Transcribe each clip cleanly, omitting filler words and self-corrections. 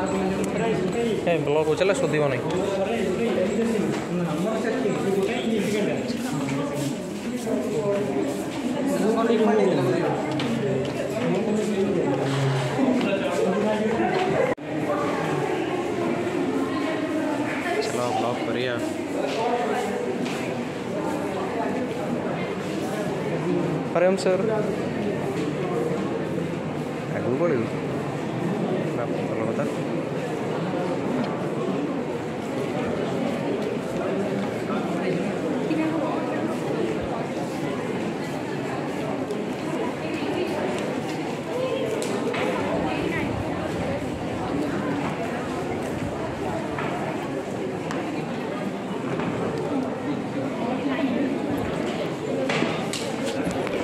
Block हो चला शुद्ध नहीं चलो ब्लॉक करिए अरे हम सर गूगल बता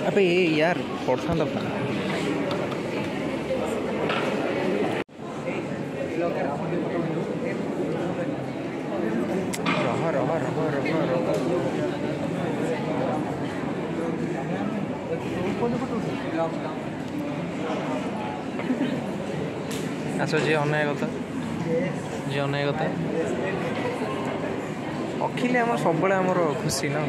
अबे यार पढ़ता था अच्छा जी अन्याय कथा अखिले आम सब खुशी ना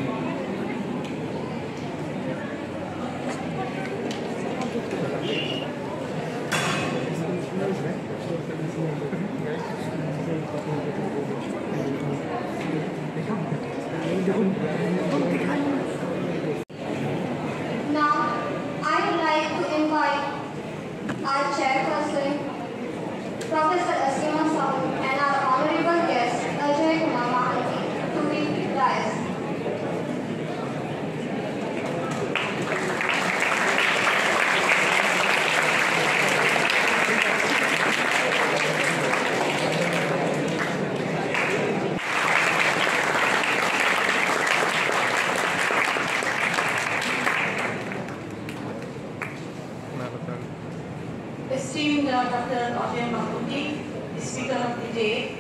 Esteemed Dr. Ajay K. Mohanty, speaker of the day,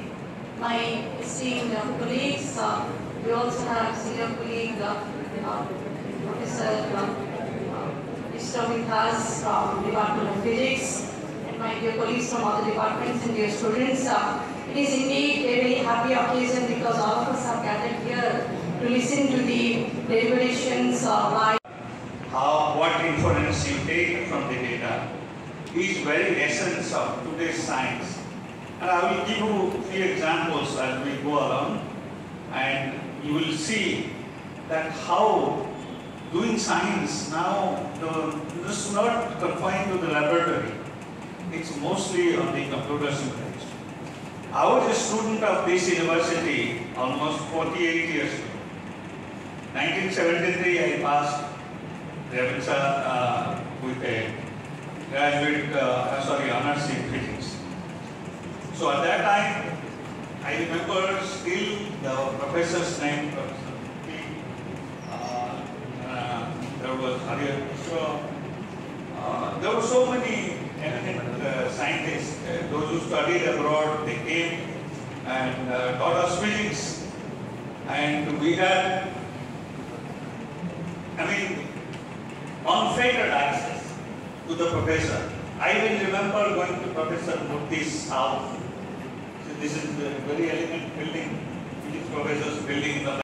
my esteemed colleagues, we also have senior colleague Professor Mr. Murti from Department of Physics, and my dear colleagues from other departments and dear students. It is indeed a very happy occasion because all of us are gathered here to listen to the deliberations by what inference you take from the data. Is very essence of today's science. And I will give you few examples as we go along, and you will see that how doing science now is not confined to the laboratory. It's mostly on the computer simulation. I was a student of this university almost 48 years ago. 1973, I passed Revensa with a graduate, M.R.C. in physics. So at that time, I remember still the professor's name, Professor Murti. There was Ajay K. There were so many eminent scientists. Those who studied abroad, they came and taught us physics. And we had, I mean, unfettered access to the professor. I will remember going to Professor Murti's house. So this is a very elegant building, which is professor's building in the